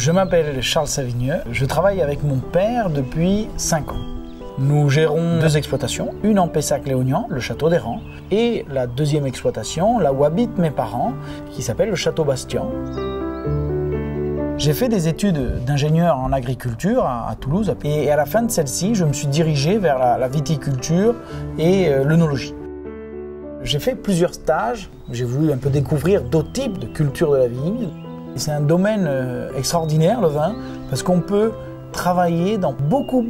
Je m'appelle Charles Savigneux, je travaille avec mon père depuis 5 ans. Nous gérons 2 exploitations, une en Pessac-Léognan, le château des Rands, et la deuxième exploitation, là où habitent mes parents, qui s'appelle le château Bastien. J'ai fait des études d'ingénieur en agriculture à Toulouse, et à la fin de celle-ci, je me suis dirigé vers la viticulture et l'œnologie. J'ai fait plusieurs stages, j'ai voulu un peu découvrir d'autres types de cultures de la vigne. C'est un domaine extraordinaire, le vin, parce qu'on peut travailler dans beaucoup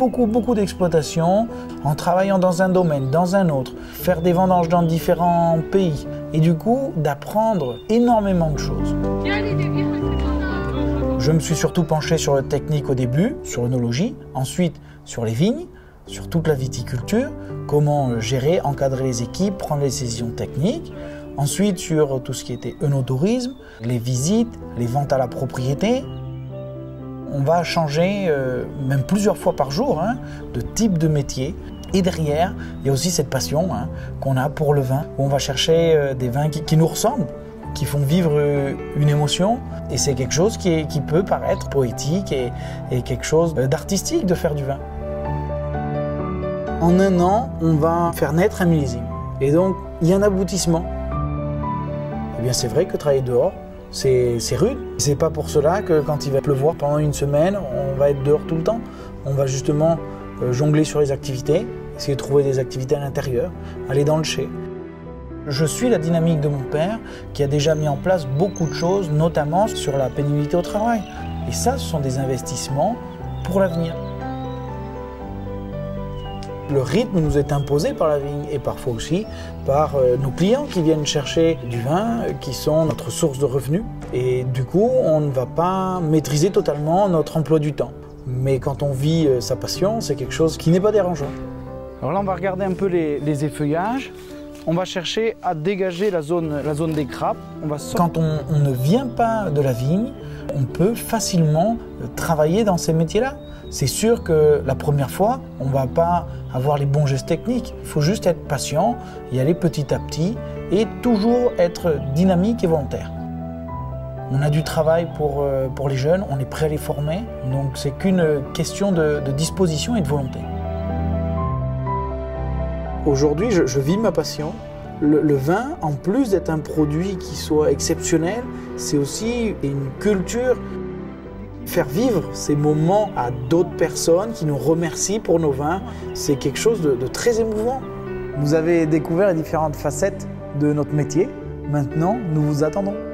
d'exploitations en travaillant dans un domaine, dans un autre, faire des vendanges dans différents pays et du coup d'apprendre énormément de choses. Je me suis surtout penché sur le technique au début, sur l'œnologie, ensuite sur les vignes, sur toute la viticulture, comment gérer, encadrer les équipes, prendre les décisions techniques. Ensuite, sur tout ce qui était œnotourisme, les visites, les ventes à la propriété. On va changer, même plusieurs fois par jour, hein, de type de métier. Et derrière, il y a aussi cette passion qu'on a pour le vin, où on va chercher des vins qui nous ressemblent, qui font vivre une émotion. Et c'est quelque chose qui peut paraître poétique et quelque chose d'artistique de faire du vin. En 1 an, on va faire naître un millésime. Et donc, il y a un aboutissement. Eh bien, c'est vrai que travailler dehors, c'est rude. C'est pas pour cela que quand il va pleuvoir pendant 1 semaine, on va être dehors tout le temps. On va justement jongler sur les activités, essayer de trouver des activités à l'intérieur, aller dans le chai. Je suis la dynamique de mon père qui a déjà mis en place beaucoup de choses, notamment sur la pénibilité au travail. Et ça, ce sont des investissements pour l'avenir. Le rythme nous est imposé par la vigne et parfois aussi par nos clients qui viennent chercher du vin, qui sont notre source de revenus. Et du coup, on ne va pas maîtriser totalement notre emploi du temps. Mais quand on vit sa passion, c'est quelque chose qui n'est pas dérangeant. Alors là, on va regarder un peu les effeuillages. On va chercher à dégager la zone des grappes. Quand on ne vient pas de la vigne, on peut facilement travailler dans ces métiers-là. C'est sûr que la première fois, on ne va pas avoir les bons gestes techniques. Il faut juste être patient, y aller petit à petit et toujours être dynamique et volontaire. On a du travail pour les jeunes, on est prêt à les former. Donc c'est qu'une question de disposition et de volonté. Aujourd'hui, je vis ma passion. Le vin, en plus d'être un produit qui soit exceptionnel, c'est aussi une culture. Faire vivre ces moments à d'autres personnes qui nous remercient pour nos vins, c'est quelque chose de très émouvant. Vous avez découvert les différentes facettes de notre métier. Maintenant, nous vous attendons.